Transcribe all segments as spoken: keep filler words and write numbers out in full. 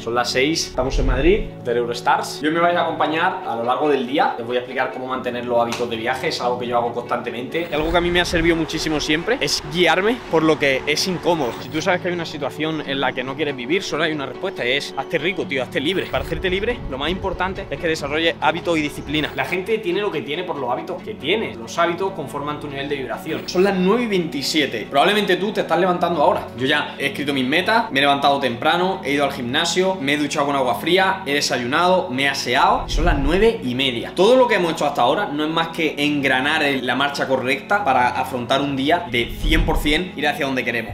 Son las seis, estamos en Madrid, del Eurostars. Yo me vais a acompañar a lo largo del día. Les voy a explicar cómo mantener los hábitos de viaje, es algo que yo hago constantemente. Algo que a mí me ha servido muchísimo siempre es guiarme por lo que es incómodo. Si tú sabes que hay una situación en la que no quieres vivir, solo hay una respuesta, es hazte rico, tío, hazte libre. Para hacerte libre, lo más importante es que desarrolles hábitos y disciplina. La gente tiene lo que tiene por los hábitos que tiene. Los hábitos conforman tu nivel de vibración. Son las nueve y veintisiete. Probablemente tú te estás levantando ahora. Yo ya he escrito mis metas, me he levantado temprano, he ido al gimnasio, me he duchado con agua fría, he desayunado, me he aseado. Son las nueve y media. Todo lo que hemos hecho hasta ahora no es más que engranar en la marcha correcta para afrontar un día de cien por cien, ir hacia donde queremos.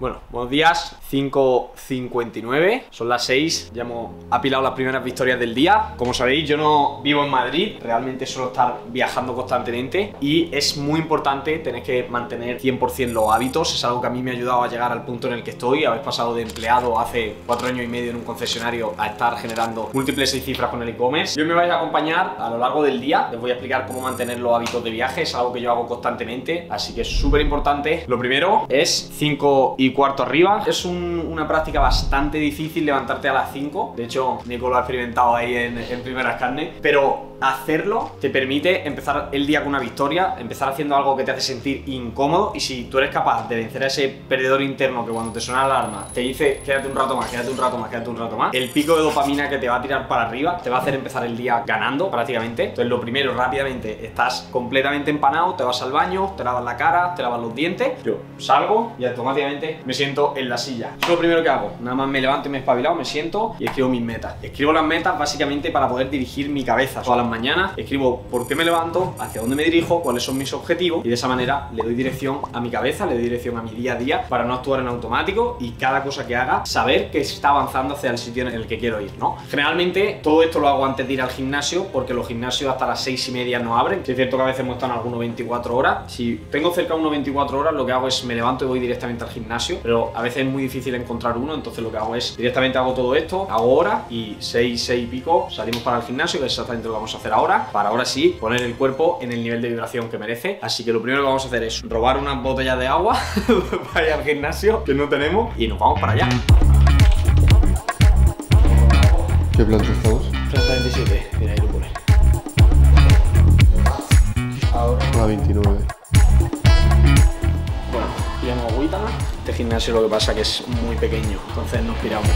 Bueno, buenos días, cinco cincuenta y nueve, son las seis, ya hemos apilado las primeras victorias del día. Como sabéis, yo no vivo en Madrid, realmente suelo estar viajando constantemente y es muy importante tener que mantener cien por cien los hábitos. Es algo que a mí me ha ayudado a llegar al punto en el que estoy, haber pasado de empleado hace cuatro años y medio en un concesionario a estar generando múltiples seis cifras con el e-commerce. Yo me vais a acompañar a lo largo del día, les voy a explicar cómo mantener los hábitos de viaje, es algo que yo hago constantemente, así que es súper importante. Lo primero es cinco y cuarto arriba. Es un, una práctica bastante difícil levantarte a las cinco. De hecho, Nico lo ha experimentado ahí en, en primeras carnes. Pero hacerlo te permite empezar el día con una victoria, empezar haciendo algo que te hace sentir incómodo. Y si tú eres capaz de vencer a ese perdedor interno que cuando te suena la alarma te dice quédate un rato más, quédate un rato más, quédate un rato más, el pico de dopamina que te va a tirar para arriba te va a hacer empezar el día ganando prácticamente. Entonces, lo primero, rápidamente, estás completamente empanado, te vas al baño, te lavas la cara, te lavas los dientes. Yo salgo y automáticamente me siento en la silla. Eso es lo primero que hago. Nada más me levanto y me he espabilado, me siento y escribo mis metas. Escribo las metas básicamente para poder dirigir mi cabeza. Todas las mañanas escribo por qué me levanto, hacia dónde me dirijo, cuáles son mis objetivos y de esa manera le doy dirección a mi cabeza, le doy dirección a mi día a día para no actuar en automático y cada cosa que haga saber que está avanzando hacia el sitio en el que quiero ir, ¿no? Generalmente todo esto lo hago antes de ir al gimnasio porque los gimnasios hasta las seis y media no abren. Es cierto que a veces muestran algunos veinticuatro horas. Si tengo cerca de unos veinticuatro horas, lo que hago es me levanto y voy directamente al gimnasio. Pero a veces es muy difícil encontrar uno, entonces lo que hago es directamente hago todo esto, hago hora y seis, seis y pico salimos para el gimnasio, que es exactamente lo que vamos a hacer ahora, para ahora sí poner el cuerpo en el nivel de vibración que merece. Así que lo primero que vamos a hacer es robar unas botellas de agua para ir al gimnasio, que no tenemos, y nos vamos para allá. ¿Qué planta estamos? Planta veintisiete, mira, ahí lo pone. Ahora la veintinueve. Este gimnasio lo que pasa que es muy pequeño, entonces nos piramos.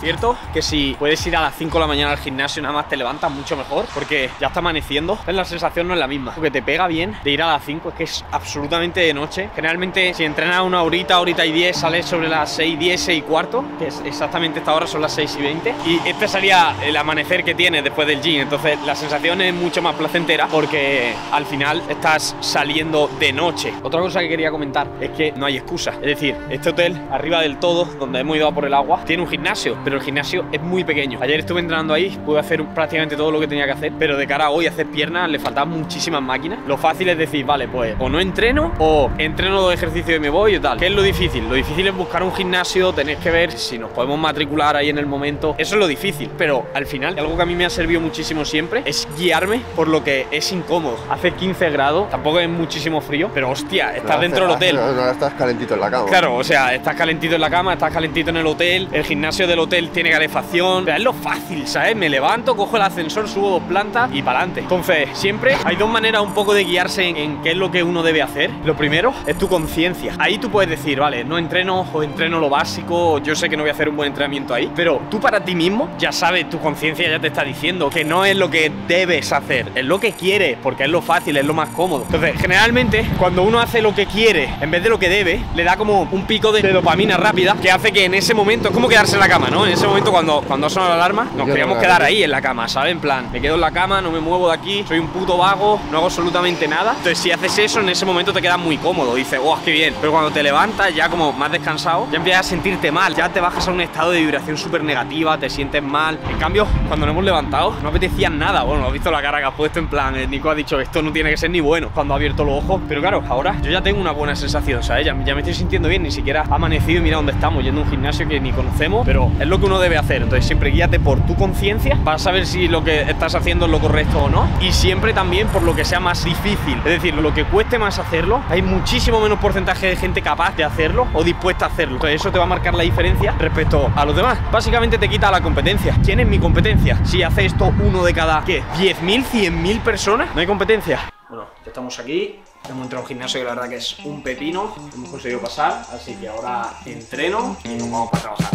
Cierto que si puedes ir a las cinco de la mañana al gimnasio, nada más te levantas, mucho mejor, porque ya está amaneciendo, la sensación no es la misma. Lo que te pega bien de ir a las cinco es que es absolutamente de noche. Generalmente si entrenas una horita, horita y diez, sales sobre las seis, diez, seis y cuarto, que es exactamente esta hora, son las seis y veinte, y este sería el amanecer que tienes después del gym. Entonces la sensación es mucho más placentera porque al final estás saliendo de noche. Otra cosa que quería comentar es que no hay excusa, es decir, este hotel arriba del todo, donde hemos ido a por el agua, tiene un gimnasio, pero el gimnasio es muy pequeño. Ayer estuve entrenando ahí, pude hacer prácticamente todo lo que tenía que hacer, pero de cara a hoy hacer piernas le faltaban muchísimas máquinas. Lo fácil es decir, vale, pues o no entreno o entreno dos ejercicios y me voy y tal. ¿Qué es lo difícil? Lo difícil es buscar un gimnasio, tener que ver si nos podemos matricular ahí en el momento. Eso es lo difícil, pero al final algo que a mí me ha servido muchísimo siempre es guiarme por lo que es incómodo. Hace quince grados, tampoco es muchísimo frío, pero hostia, estás no, dentro del hotel. No, no, estás calentito en la cama. Claro, o sea, estás calentito en la cama, estás calentito en el hotel, el gimnasio del hotel tiene calefacción, pero es lo fácil, ¿sabes? Me levanto, cojo el ascensor, subo dos plantas y para adelante. Entonces, siempre hay dos maneras un poco de guiarse en, en qué es lo que uno debe hacer. Lo primero es tu conciencia. Ahí tú puedes decir, vale, no entreno o entreno lo básico, o yo sé que no voy a hacer un buen entrenamiento ahí, pero tú para ti mismo ya sabes, tu conciencia ya te está diciendo que no es lo que debes hacer, es lo que quieres, porque es lo fácil, es lo más cómodo. Entonces, generalmente, cuando uno hace lo que quiere en vez de lo que debe, le da como un pico de, de dopamina rápida que hace que en ese momento, es como quedarse en la cama, ¿no? En ese momento cuando, cuando ha sonado la alarma nos queríamos quedar ahí en la cama, ¿sabes? En plan, me quedo en la cama, no me muevo de aquí, soy un puto vago, no hago absolutamente nada. Entonces si haces eso, en ese momento te quedas muy cómodo, dices, wow, qué bien. Pero cuando te levantas ya como más descansado, ya empiezas a sentirte mal, ya te bajas a un estado de vibración súper negativa, te sientes mal. En cambio, cuando nos hemos levantado no apetecía nada. Bueno, has visto la cara que has puesto, en plan, el Nico ha dicho, esto no tiene que ser ni bueno, cuando ha abierto los ojos. Pero claro, ahora yo ya tengo una buena sensación, ¿sabes? Ya, ya me estoy sintiendo bien, ni siquiera ha amanecido y mira dónde estamos, yendo a un gimnasio que ni conocemos, pero es lo que uno uno debe hacer. Entonces siempre guíate por tu conciencia para saber si lo que estás haciendo es lo correcto o no, y siempre también por lo que sea más difícil, es decir, lo que cueste más hacerlo. Hay muchísimo menos porcentaje de gente capaz de hacerlo o dispuesta a hacerlo. Entonces eso te va a marcar la diferencia respecto a los demás. Básicamente te quita la competencia. ¿Quién es mi competencia? Si hace esto uno de cada, ¿qué? ¿diez mil? ¿cien mil personas? No hay competencia. Bueno, ya estamos aquí. Hemos entrado a un gimnasio que la verdad que es un pepino. Hemos conseguido pasar, así que ahora entreno y nos vamos para trabajar.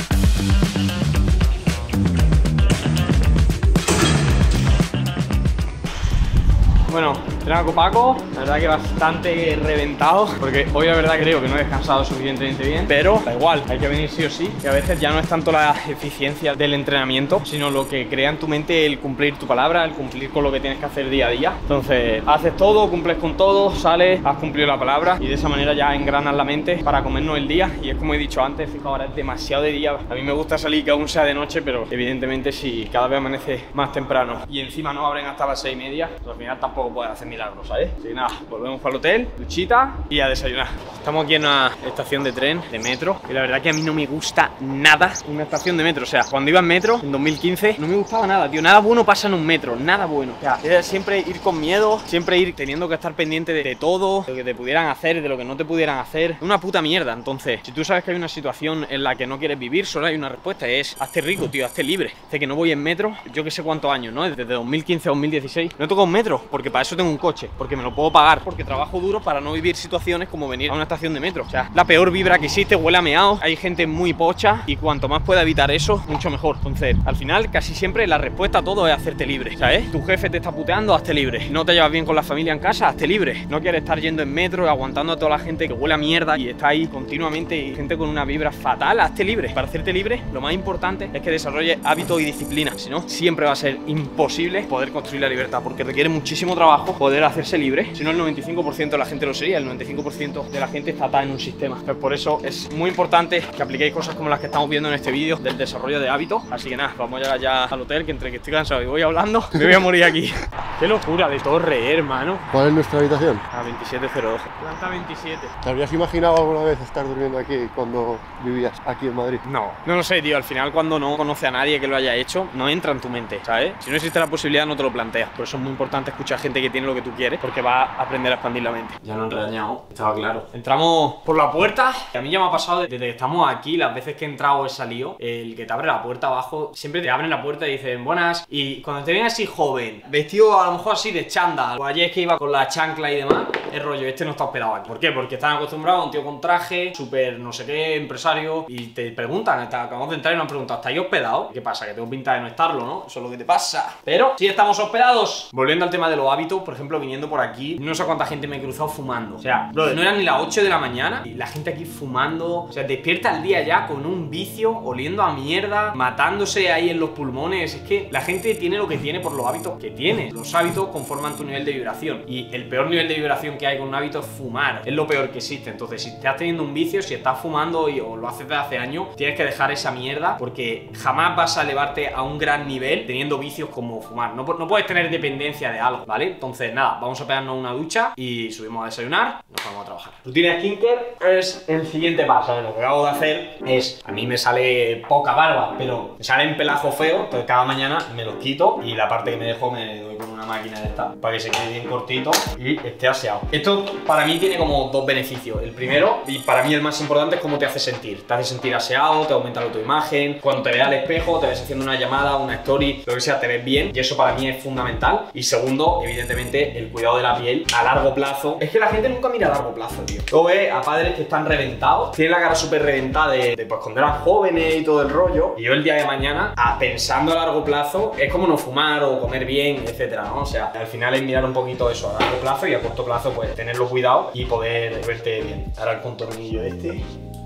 Bueno, entrenado con Paco, la verdad que bastante reventado, porque hoy la verdad creo que no he descansado suficientemente bien, pero da igual, hay que venir sí o sí, que a veces ya no es tanto la eficiencia del entrenamiento, sino lo que crea en tu mente el cumplir tu palabra, el cumplir con lo que tienes que hacer día a día. Entonces, haces todo, cumples con todo, sales, has cumplido la palabra y de esa manera ya engranas la mente para comernos el día. Y es como he dicho antes, fijo, ahora es demasiado de día. A mí me gusta salir que aún sea de noche, pero evidentemente si cada vez amanece más temprano y encima no abren hasta las seis y media, pues al final tampoco puedes hacer milagros, ¿sabes? Así que nada, volvemos para el hotel, duchita y a desayunar. Estamos aquí en una estación de tren, de metro, y la verdad que a mí no me gusta nada una estación de metro. O sea, cuando iba en metro, en dos mil quince, no me gustaba nada, tío. Nada bueno pasa en un metro, nada bueno. O sea, era siempre ir con miedo, siempre ir teniendo que estar pendiente de, de todo, de lo que te pudieran hacer, de lo que no te pudieran hacer. Una puta mierda. Entonces, si tú sabes que hay una situación en la que no quieres vivir, solo hay una respuesta, es hazte rico, tío, hazte libre. Hace que no voy en metro, yo que sé cuántos años, ¿no? Desde dos mil quince a dos mil dieciséis, no he tocado un metro, porque para eso tengo un coche, porque me lo puedo pagar, porque trabajo duro para no vivir situaciones como venir a una estación de metro. O sea, la peor vibra que existe, huele a meao, hay gente muy pocha y cuanto más pueda evitar eso, mucho mejor. Entonces, al final, casi siempre la respuesta a todo es hacerte libre, ¿sabes? Tu jefe te está puteando, hazte libre. No te llevas bien con la familia en casa, hazte libre. No quieres estar yendo en metro y aguantando a toda la gente que huele a mierda y está ahí continuamente y gente con una vibra fatal, hazte libre. Para hacerte libre, lo más importante es que desarrolles hábitos y disciplina, si no, siempre va a ser imposible poder construir la libertad, porque requiere muchísimo trabajo poder hacerse libre, si no el noventa y cinco por ciento de la gente lo sería, el noventa y cinco por ciento de la gente está atada en un sistema. Entonces, por eso es muy importante que apliquéis cosas como las que estamos viendo en este vídeo del desarrollo de hábitos. Así que nada, vamos a llegar ya al hotel, que entre que estoy cansado y voy hablando, me voy a morir aquí. Qué locura de torre, hermano. ¿Cuál es nuestra habitación? A veintisiete cero dos. Planta veintisiete. ¿Te habrías imaginado alguna vez estar durmiendo aquí cuando vivías aquí en Madrid? No, no lo sé, tío. Al final, cuando no conoce a nadie que lo haya hecho, no entra en tu mente, ¿sabes? Si no existe la posibilidad, no te lo planteas. Por eso es muy importante escuchar gente que tiene lo que tú quieres, porque va a aprender a expandir la mente. Ya no he regañado, estaba claro. Entramos por la puerta, que a mí ya me ha pasado desde que estamos aquí, las veces que he entrado he salido, el que te abre la puerta abajo, siempre te abren la puerta y dicen buenas, y cuando te ven así joven, vestido a lo mejor así de chándal, o ayer es que iba con la chancla y demás, el rollo, este no está hospedado aquí. ¿Por qué? Porque están acostumbrados a un tío con traje, súper no sé qué, empresario, y te preguntan, hasta acabamos de entrar y nos han preguntado, ¿estáis hospedado? ¿Qué pasa? Que tengo pinta de no estarlo, ¿no? Eso es lo que te pasa. Pero sí estamos hospedados. Volviendo al tema de los hábitos, por ejemplo, viniendo por aquí, no sé cuánta gente me he cruzado fumando. O sea, no eran ni las ocho de la mañana y la gente aquí fumando. O sea, despierta el día ya con un vicio, oliendo a mierda, matándose ahí en los pulmones. Es que la gente tiene lo que tiene por los hábitos que tiene. Los hábitos conforman tu nivel de vibración. Y el peor nivel de vibración que hay con un hábito es fumar. Es lo peor que existe. Entonces, si estás teniendo un vicio, si estás fumando y, o lo haces desde hace años, tienes que dejar esa mierda, porque jamás vas a elevarte a un gran nivel teniendo vicios como fumar. No, no puedes tener dependencia de algo, ¿vale? Entonces, nada, vamos a pegarnos una ducha y subimos a desayunar, nos vamos a trabajar. Rutina skincare es el siguiente paso. Lo que acabo de hacer es, a mí me sale poca barba, pero me sale un pelajo feo, entonces cada mañana me los quito y la parte que me dejo me doy con una máquina de esta para que se quede bien cortito y esté aseado. Esto para mí tiene como dos beneficios. El primero, y para mí el más importante, es cómo te hace sentir. Te hace sentir aseado, te aumenta la autoimagen, cuando te veas al espejo, te ves haciendo una llamada, una story, lo que sea, te ves bien, y eso para mí es fundamental. Y segundo, evidentemente, el cuidado de la piel a largo plazo. Es que la gente nunca mira a largo plazo, tío. Todo ves a padres que están reventados, tienen la cara súper reventada de, de pues cuando eran jóvenes y todo el rollo. Y yo el día de mañana, a pensando a largo plazo, es como no fumar o comer bien, etcétera, ¿no? O sea, al final es mirar un poquito eso a largo plazo y a corto plazo, pues tenerlo cuidado y poder verte bien. Ahora el contornillo este.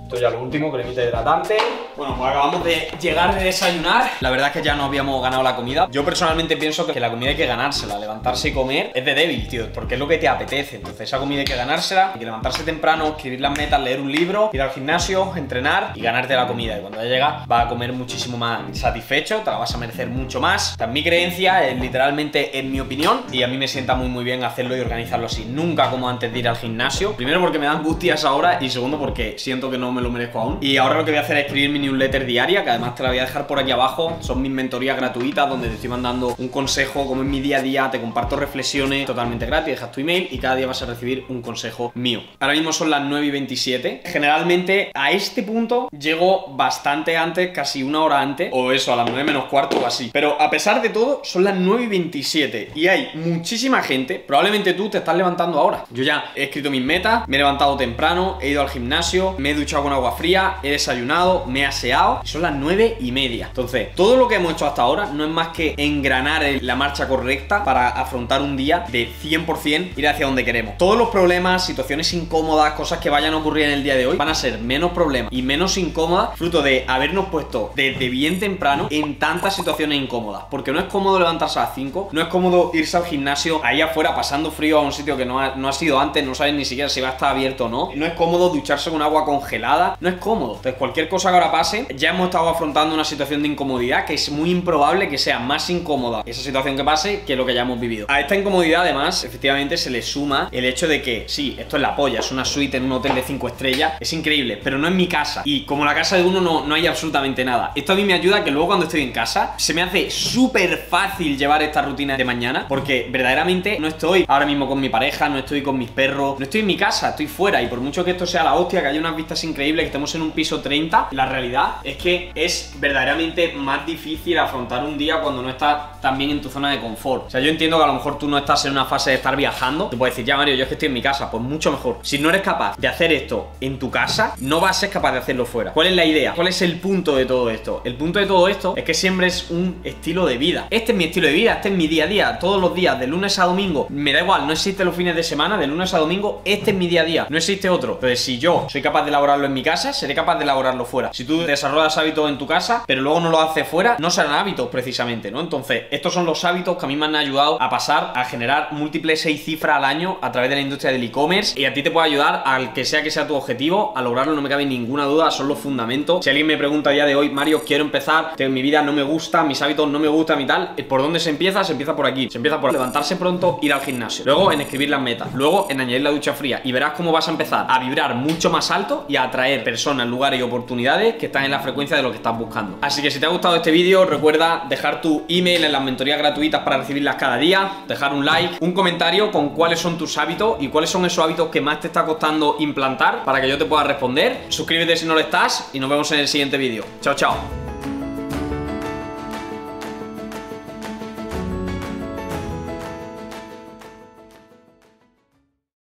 Esto ya lo último, cremita hidratante. Bueno, pues acabamos de llegar de desayunar. La verdad es que ya no habíamos ganado la comida. Yo personalmente pienso que la comida hay que ganársela. Levantarse y comer es de débil, tío, porque es lo que te apetece. Entonces esa comida hay que ganársela. Hay que levantarse temprano, escribir las metas, leer un libro, ir al gimnasio, entrenar y ganarte la comida. Y cuando ya llegas vas a comer muchísimo más satisfecho, te la vas a merecer mucho más. Esta es mi creencia, es literalmente en mi opinión. Y a mí me sienta muy muy bien hacerlo y organizarlo así. Nunca como antes de ir al gimnasio. Primero porque me da angustias ahora y segundo porque siento que no me lo merezco aún. Y ahora lo que voy a hacer es escribir mi newsletter diaria, que además te la voy a dejar por aquí abajo. Son mis mentorías gratuitas donde te estoy mandando un consejo, como en mi día a día, te comparto reflexiones totalmente gratis, dejas tu email y cada día vas a recibir un consejo mío. Ahora mismo son las nueve y veintisiete. Generalmente a este punto llego bastante antes, casi una hora antes, o eso, a las nueve menos cuarto o así. Pero a pesar de todo, son las nueve y veintisiete y hay muchísima gente. Probablemente tú te estás levantando ahora. Yo ya he escrito mis metas, me he levantado temprano, he ido al gimnasio, me he duchado con agua fría, he desayunado, me he aseado. Son las nueve y media. Entonces, todo lo que hemos hecho hasta ahora no es más que engranar la marcha correcta para afrontar un día de cien por cien, ir hacia donde queremos. Todos los problemas, situaciones incómodas, cosas que vayan a ocurrir en el día de hoy, van a ser menos problemas y menos incómodas, fruto de habernos puesto desde bien temprano en tantas situaciones incómodas. Porque no es cómodo levantarse a las cinco, no es cómodo irse al gimnasio ahí afuera pasando frío a un sitio que no ha, no ha sido antes, no sabes ni siquiera si va a estar abierto o no. No es cómodo ducharse con agua congelada, no es cómodo. Entonces, cualquier cosa que ahora pase, ya hemos estado afrontando una situación de incomodidad que es muy improbable que sea más incómoda esa situación que pase que lo que ya hemos vivido. A esta incomodidad, además, efectivamente se le suma el hecho de que, sí, esto es la polla, es una suite en un hotel de cinco estrellas, es increíble, pero no es mi casa. Y como la casa de uno no, no hay absolutamente nada. Esto a mí me ayuda que luego cuando estoy en casa se me hace súper fácil llevar esta rutina de mañana, porque verdaderamente no estoy ahora mismo con mi pareja, no estoy con mis perros, no estoy en mi casa, estoy fuera. Y por mucho que esto sea la hostia, que haya unas vistas increíbles, que estemos en un piso treinta, la realidad es que es verdaderamente más difícil afrontar un día cuando no estás también en tu zona de confort. O sea, yo entiendo que a lo mejor tú no estás en una fase de estar viajando, te puedes decir, ya Mario, yo es que estoy en mi casa, pues mucho mejor. Si no eres capaz de hacer esto en tu casa, no vas a ser capaz de hacerlo fuera. ¿Cuál es la idea? ¿Cuál es el punto de todo esto? El punto de todo esto es que siempre es un estilo de vida. Este es mi estilo de vida, este es mi día a día, todos los días, de lunes a domingo, me da igual, no existen los fines de semana, de lunes a domingo, este es mi día a día, no existe otro. Entonces, si yo soy capaz de elaborarlo en mi casa, seré capaz de elaborarlo fuera. Si tú desarrollas hábitos en tu casa, pero luego no lo haces fuera, no serán hábitos precisamente, ¿no? Entonces, estos son los hábitos que a mí me han ayudado a pasar a generar múltiples seis cifras al año a través de la industria del e-commerce, y a ti te puede ayudar al que sea que sea tu objetivo a lograrlo, no me cabe ninguna duda, son los fundamentos. Si alguien me pregunta a día de hoy, Mario, quiero empezar, mi vida no me gusta, mis hábitos no me gustan y tal, ¿por dónde se empieza? Se empieza por aquí, se empieza por levantarse pronto, ir al gimnasio, luego en escribir las metas, luego en añadir la ducha fría, y verás cómo vas a empezar a vibrar mucho más alto y a atraer personas, lugares y oportunidades que están en la frecuencia de lo que estás buscando. Así que si te ha gustado este vídeo, recuerda dejar tu email en las mentorías gratuitas para recibirlas cada día, dejar un like, un comentario con cuáles son tus hábitos y cuáles son esos hábitos que más te está costando implantar para que yo te pueda responder. Suscríbete si no lo estás y nos vemos en el siguiente vídeo. Chao, chao.